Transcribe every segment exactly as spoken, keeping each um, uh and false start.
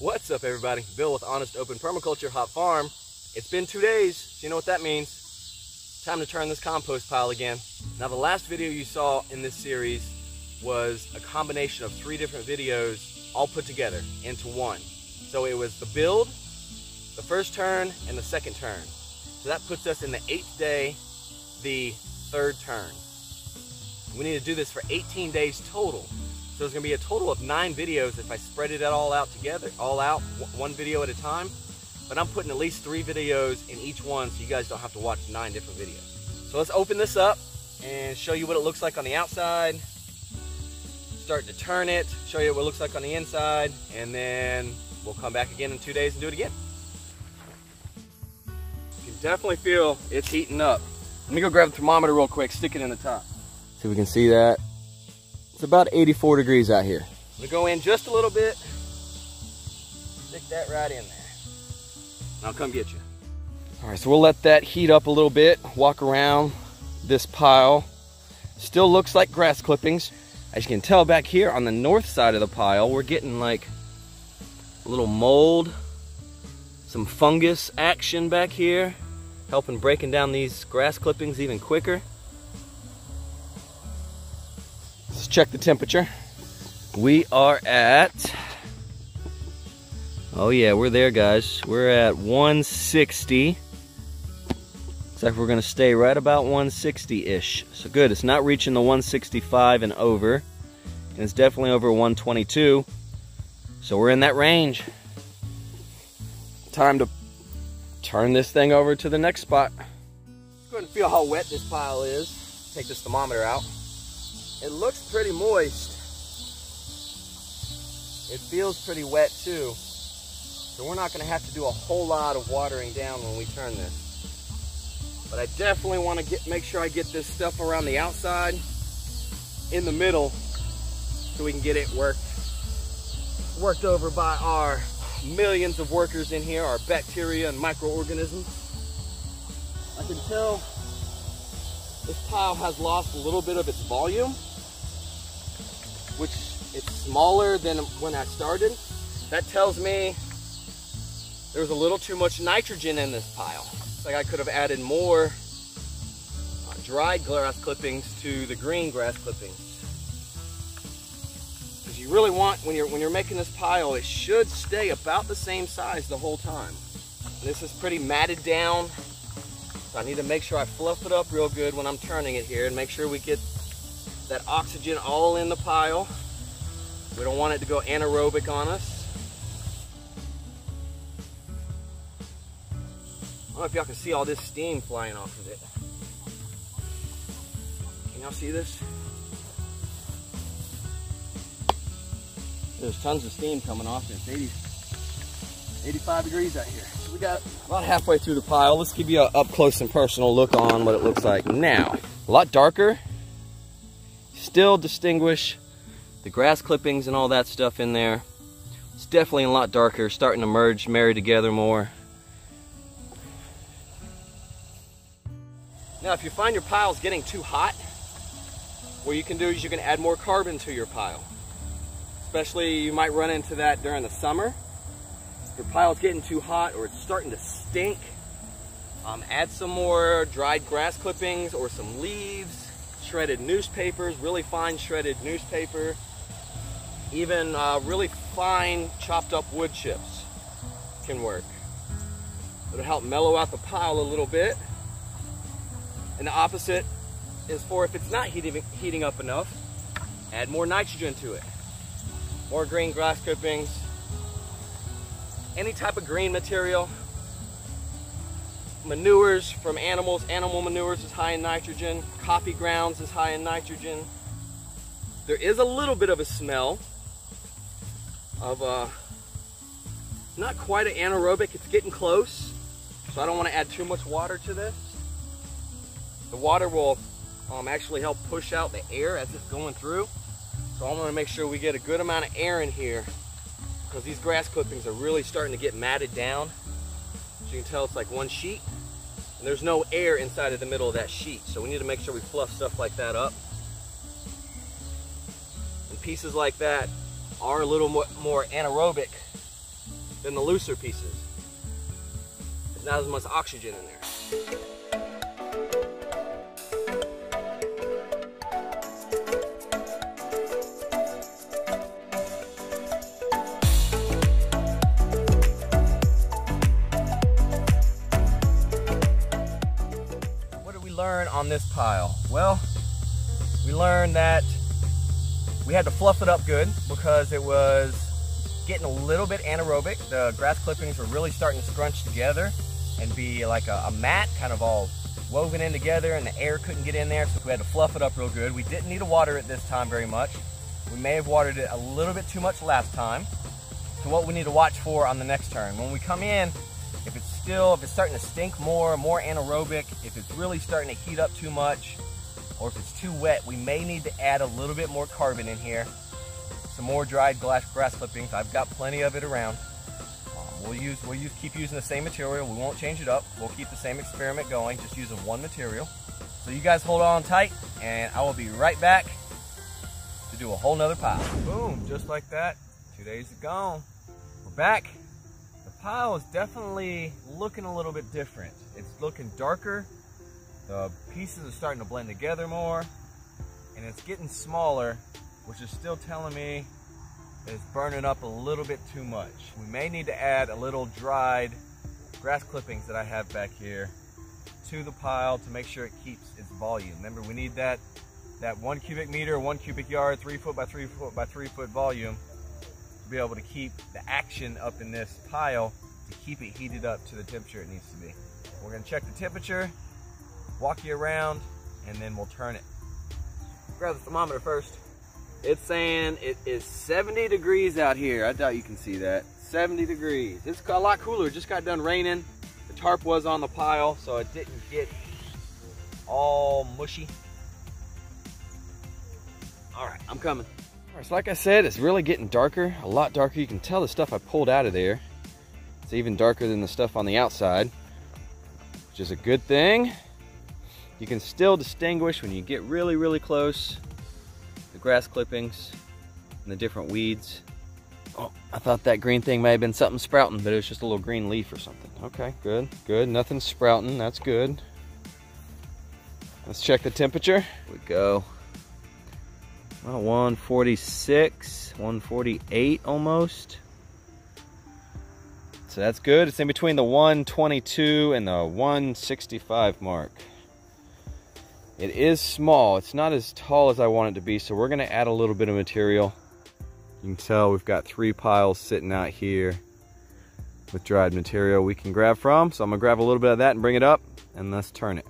What's up, everybody? Bill with Honest Open Permaculture Hot Farm. It's been two days, so you know what that means. Time to turn this compost pile again. Now, the last video you saw in this series was a combination of three different videos all put together into one. So it was the build, the first turn, and the second turn. So that puts us in the eighth day, the third turn. We need to do this for eighteen days total. So there's gonna be a total of nine videos if I spread it all out together, all out, one video at a time. But I'm putting at least three videos in each one so you guys don't have to watch nine different videos. So let's open this up and show you what it looks like on the outside. Start to turn it, show you what it looks like on the inside, and then we'll come back again in two days and do it again. You can definitely feel it's heating up. Let me go grab the thermometer real quick, stick it in the top. See if we can see that. It's about eighty-four degrees out here. I'm gonna go in just a little bit, stick that right in there, and I'll come get you. All right, so we'll let that heat up a little bit, walk around this pile. Still looks like grass clippings. As you can tell back here on the north side of the pile, we're getting like a little mold, some fungus action back here, helping breaking down these grass clippings even quicker. Let's check the temperature. We are at, oh yeah, we're there, guys. We're at one sixty. Looks like we're gonna stay right about one sixty-ish. So good, it's not reaching the one sixty-five and over. And it's definitely over one twenty-two. So we're in that range. Time to turn this thing over to the next spot. Let's go ahead and feel how wet this pile is. Take this thermometer out. It looks pretty moist. It feels pretty wet too. So we're not gonna have to do a whole lot of watering down when we turn this. But I definitely wanna get, make sure I get this stuff around the outside, in the middle, so we can get it worked, worked over by our millions of workers in here, our bacteria and microorganisms. I can tell this pile has lost a little bit of its volume, which it's smaller than when I started. That tells me there was a little too much nitrogen in this pile. It's like I could have added more uh, dried grass clippings to the green grass clippings. Because you really want, when you're, when you're making this pile, it should stay about the same size the whole time. And this is pretty matted down. So I need to make sure I fluff it up real good when I'm turning it here and make sure we get that oxygen all in the pile. We don't want it to go anaerobic on us. I don't know if y'all can see all this steam flying off of it. Can y'all see this? There's tons of steam coming off it. It's eighty, eighty-five degrees out here. We got about halfway through the pile. Let's give you an up close and personal look on what it looks like now. A lot darker. Still distinguish the grass clippings and all that stuff in there. It's definitely a lot darker, starting to merge, marry together more. Now, if you find your pile's getting too hot, what you can do is you can add more carbon to your pile. Especially, you might run into that during the summer. Your pile's getting too hot or it's starting to stink, um, add some more dried grass clippings or some leaves, shredded newspapers, really fine shredded newspaper, even uh, really fine chopped up wood chips can work. It'll help mellow out the pile a little bit. And the opposite is for if it's not heating, heating up enough, add more nitrogen to it, more green grass clippings, any type of green material, manures from animals. Animal manures is high in nitrogen. Coffee grounds is high in nitrogen. There is a little bit of a smell of uh, not quite an anaerobic, it's getting close. So I don't want to add too much water to this. The water will um, actually help push out the air as it's going through. So I want to make sure we get a good amount of air in here, because these grass clippings are really starting to get matted down. As you can tell, it's like one sheet, and there's no air inside of the middle of that sheet, so we need to make sure we fluff stuff like that up. And pieces like that are a little more, more anaerobic, than the looser pieces. There's not as much oxygen in there. Learn on this pile? Well, we learned that we had to fluff it up good because it was getting a little bit anaerobic. The grass clippings were really starting to scrunch together and be like a, a mat, kind of all woven in together, and the air couldn't get in there, so we had to fluff it up real good. We didn't need to water it this time very much. We may have watered it a little bit too much last time. So what we need to watch for on the next turn. When we come in, if it's still, if it's starting to stink more, more anaerobic, if it's really starting to heat up too much, or if it's too wet, we may need to add a little bit more carbon in here. Some more dried glass, grass clippings. I've got plenty of it around. Um, we'll use, we'll use, keep using the same material. We won't change it up. We'll keep the same experiment going, just using one material. So you guys hold on tight, and I will be right back to do a whole nother pile. Boom, just like that. Two days gone. We're back. The pile is definitely looking a little bit different. It's looking darker, the pieces are starting to blend together more, and it's getting smaller, which is still telling me that it's burning up a little bit too much. We may need to add a little dried grass clippings that I have back here to the pile to make sure it keeps its volume. Remember, we need that, that one cubic meter, one cubic yard, three foot by three foot by three foot volume be able to keep the action up in this pile to keep it heated up to the temperature it needs to be. We're going to check the temperature, walk you around, and then we'll turn it. Grab the thermometer first. It's saying it is seventy degrees out here. I doubt you can see that. seventy degrees. It's a lot cooler. It just got done raining. The tarp was on the pile, so it didn't get all mushy. All right, I'm coming. So like I said, it's really getting darker, a lot darker. You can tell the stuff I pulled out of there. It's even darker than the stuff on the outside, which is a good thing. You can still distinguish when you get really, really close, the grass clippings and the different weeds. Oh, I thought that green thing may have been something sprouting, but it was just a little green leaf or something. Okay, good, good. Nothing's sprouting, that's good. Let's check the temperature. Here we go. Well, one forty-six, one forty-eight almost. So that's good. It's in between the one twenty-two and the one sixty-five mark. It is small. It's not as tall as I want it to be, so we're going to add a little bit of material. You can tell we've got three piles sitting out here with dried material we can grab from. So I'm going to grab a little bit of that and bring it up, and let's turn it.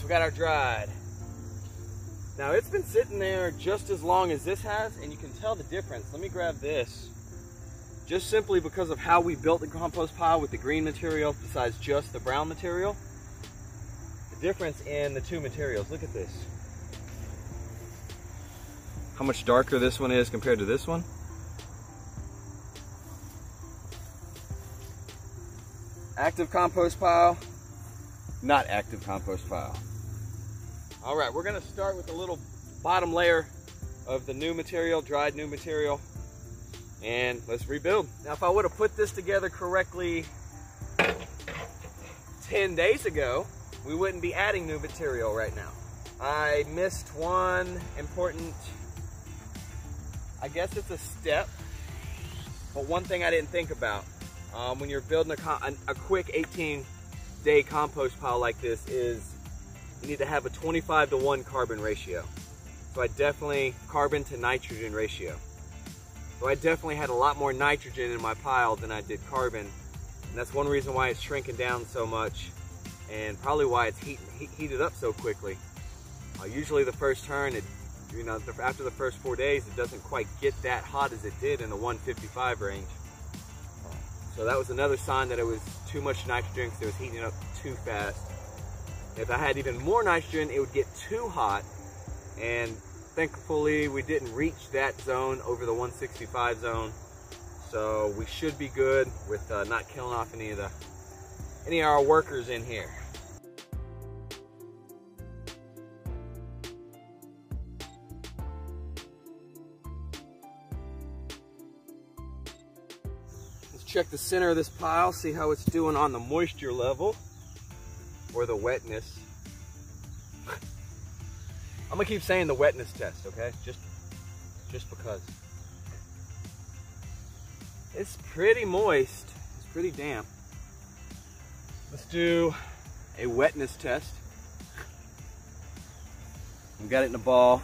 We got our dried. Now it's been sitting there just as long as this has, and you can tell the difference. Let me grab this. Just simply because of how we built the compost pile with the green material besides just the brown material. The difference in the two materials. Look at this. How much darker this one is compared to this one. Active compost pile, not active compost pile. All right, we're gonna start with a little bottom layer of the new material, dried new material, and let's rebuild. Now, if I would have put this together correctly ten days ago, we wouldn't be adding new material right now. I missed one important, I guess it's a step, but one thing I didn't think about. Um, when you're building a, a quick eighteen day compost pile like this is you need to have a twenty-five to one carbon ratio. So I definitely, carbon to nitrogen ratio. So I definitely had a lot more nitrogen in my pile than I did carbon. And that's one reason why it's shrinking down so much and probably why it's heat, heat, heated up so quickly. Uh, usually the first turn, it, you know, after the first four days, it doesn't quite get that hot as it did in the one fifty-five range. So that was another sign that it was too much nitrogen because it was heating up too fast. If I had even more nitrogen, it would get too hot. And thankfully, we didn't reach that zone over the one sixty-five zone. So we should be good with uh, not killing off any of the any of our workers in here. Let's check the center of this pile, see how it's doing on the moisture level or the wetness. I'm gonna keep saying the wetness test, okay? Just, just because. It's pretty moist, it's pretty damp. Let's do a wetness test. We've got it in a ball.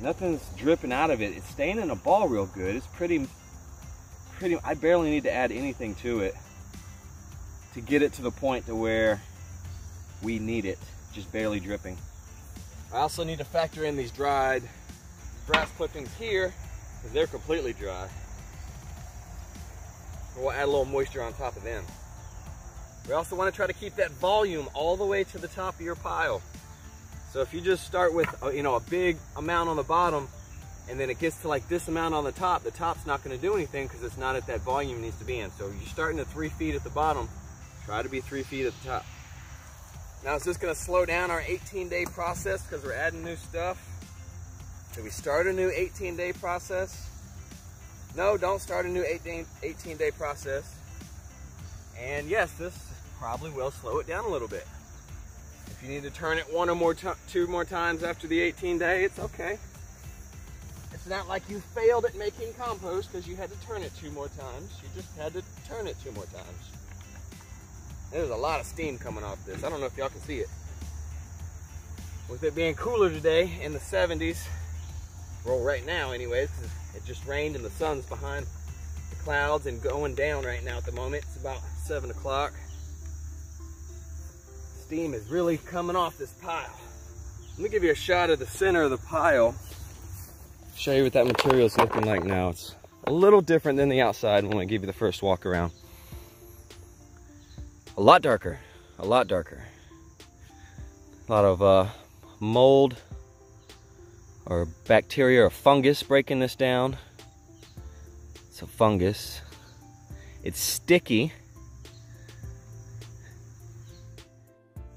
Nothing's dripping out of it. It's staying in a ball real good. It's pretty, pretty, I barely need to add anything to it to get it to the point to where we need it, just barely dripping. I also need to factor in these dried grass clippings here, because they're completely dry. We'll add a little moisture on top of them. We also want to try to keep that volume all the way to the top of your pile. So if you just start with a, you know, a big amount on the bottom, and then it gets to like this amount on the top, the top's not going to do anything because it's not at that volume it needs to be in. So you're starting at three feet at the bottom, try to be three feet at the top. Now is this going to slow down our eighteen day process because we're adding new stuff? Should we start a new eighteen day process? No, don't start a new eighteen day process. And yes, this probably will slow it down a little bit. If you need to turn it one or more two more times after the eighteen day, it's okay. It's not like you failed at making compost because you had to turn it two more times. You just had to turn it two more times. There's a lot of steam coming off this. I don't know if y'all can see it. With it being cooler today in the seventies, well, right now anyways, because it just rained and the sun's behind the clouds and going down right now at the moment. It's about seven o'clock. Steam is really coming off this pile. Let me give you a shot of the center of the pile. Show you what that material is looking like now. It's a little different than the outside when we give you the first walk around. A lot darker, a lot darker. A lot of uh, mold or bacteria or fungus breaking this down. It's a fungus. It's sticky.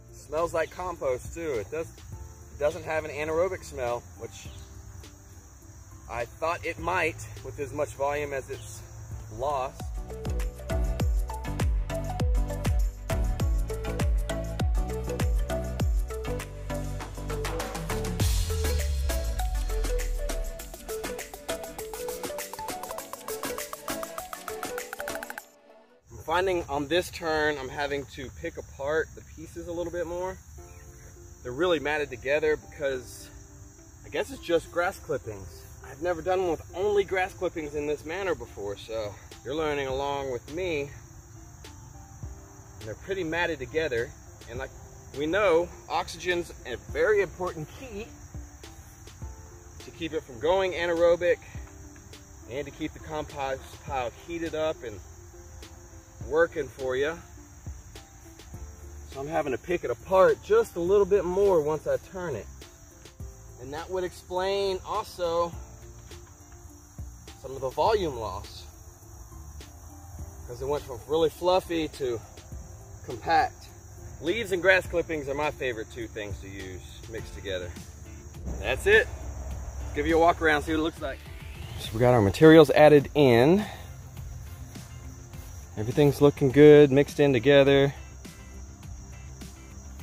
It smells like compost too. It, does, it doesn't have an anaerobic smell, which I thought it might with as much volume as it's lost. Finding on this turn, I'm having to pick apart the pieces a little bit more. They're really matted together because I guess it's just grass clippings. I've never done one with only grass clippings in this manner before, so you're learning along with me. And they're pretty matted together. And like we know, oxygen's a very important key to keep it from going anaerobic and to keep the compost pile heated up and working for you. So I'm having to pick it apart just a little bit more once I turn it. And that would explain also some of the volume loss, because it went from really fluffy to compact. Leaves and grass clippings are my favorite two things to use mixed together. That's it. Let's give you a walk around, see what it looks like. So we got our materials added in. Everything's looking good, mixed in together.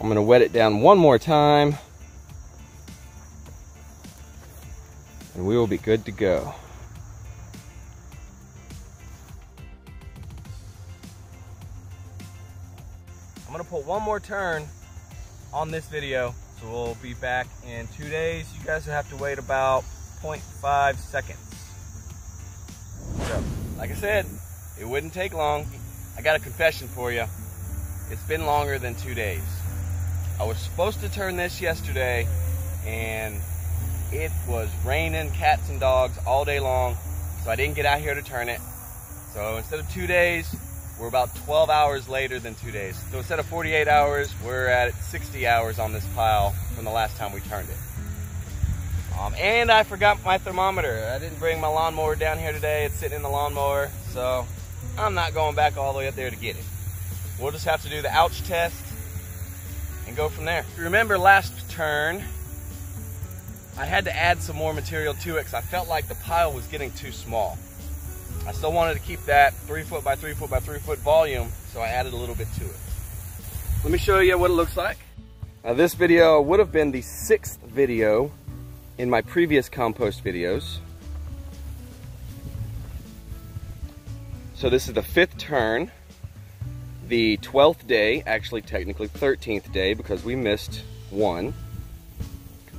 I'm gonna wet it down one more time, and we will be good to go. I'm gonna pull one more turn on this video, so we'll be back in two days. You guys will have to wait about zero point five seconds. So, like I said, it wouldn't take long. I got a confession for you. It's been longer than two days. I was supposed to turn this yesterday, and it was raining cats and dogs all day long, so I didn't get out here to turn it. So instead of two days, we're about twelve hours later than two days. So instead of forty-eight hours, we're at sixty hours on this pile from the last time we turned it. Um, and I forgot my thermometer. I didn't bring my lawnmower down here today. It's sitting in the lawnmower, so I'm not going back all the way up there to get it. We'll just have to do the ouch test and go from there. Remember last turn, I had to add some more material to it because I felt like the pile was getting too small. I still wanted to keep that three foot by three foot by three foot volume, so I added a little bit to it. Let me show you what it looks like. Now this video would have been the sixth video in my previous compost videos. So this is the fifth turn, the twelfth day, actually technically thirteenth day because we missed one.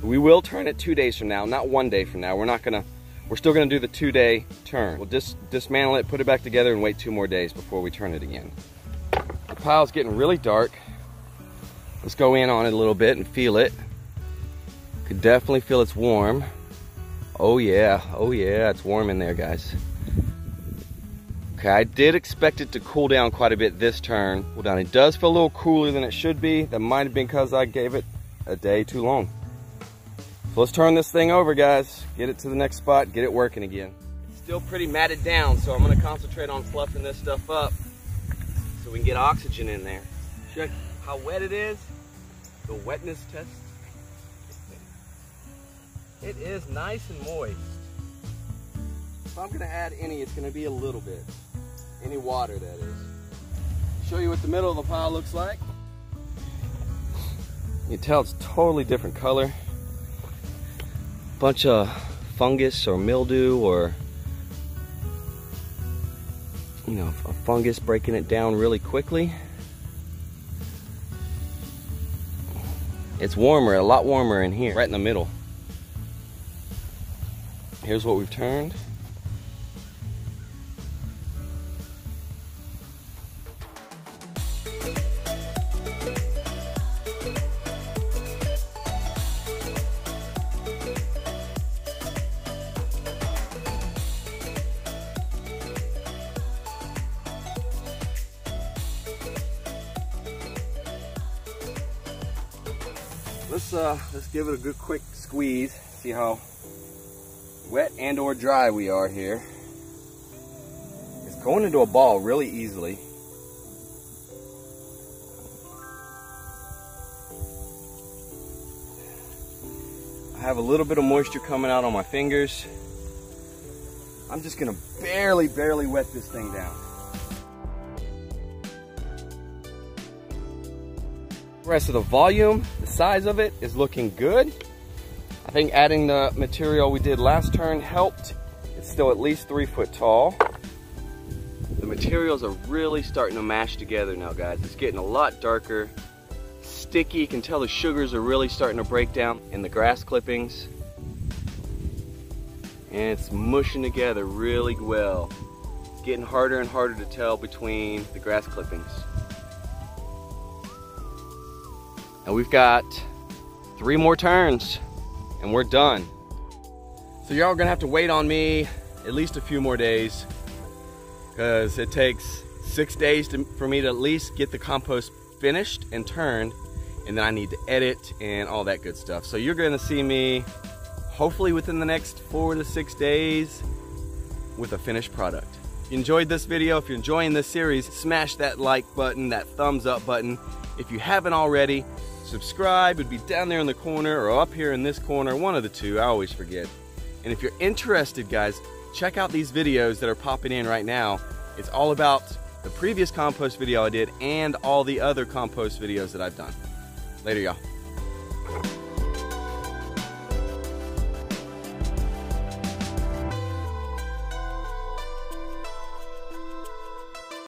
We will turn it two days from now, not one day from now. We're not gonna, we're still gonna do the two day turn. We'll just dismantle it, put it back together, and wait two more days before we turn it again. The pile's getting really dark. Let's go in on it a little bit and feel it. Could definitely feel it's warm. Oh yeah, oh yeah, it's warm in there, guys. Okay, I did expect it to cool down quite a bit this turn. Cool down. It does feel a little cooler than it should be. That might have been because I gave it a day too long. So let's turn this thing over, guys. Get it to the next spot, get it working again. It's still pretty matted down, so I'm gonna concentrate on fluffing this stuff up so we can get oxygen in there. Check how wet it is, the wetness test. It is nice and moist. If I'm gonna add any, it's gonna be a little bit. Any water, that is. Show you what the middle of the pile looks like. You can tell it's totally different color. Bunch of fungus or mildew, or you know, a fungus breaking it down really quickly. It's warmer, a lot warmer in here, right in the middle. Here's what we've turned. Let's, uh, let's give it a good quick squeeze, see how wet and or dry we are here. It's going into a ball really easily. I have a little bit of moisture coming out on my fingers. I'm just gonna barely, barely wet this thing down. The rest of the volume, the size of it is looking good. I think adding the material we did last turn helped. It's still at least three foot tall. The materials are really starting to mash together now, guys. It's getting a lot darker, sticky. You can tell the sugars are really starting to break down in the grass clippings. And it's mushing together really well. It's getting harder and harder to tell between the grass clippings. And we've got three more turns and we're done. So y'all are gonna have to wait on me at least a few more days because it takes six days to, for me to at least get the compost finished and turned, and then I need to edit and all that good stuff. So you're gonna see me hopefully within the next four to six days with a finished product. If you enjoyed this video, if you're enjoying this series, smash that like button, that thumbs up button. If you haven't already, subscribe. It'd be down there in the corner or up here in this corner, one of the two, I always forget. And if you're interested, guys, check out these videos that are popping in right now. It's all about the previous compost video I did and all the other compost videos that I've done. Later, y'all.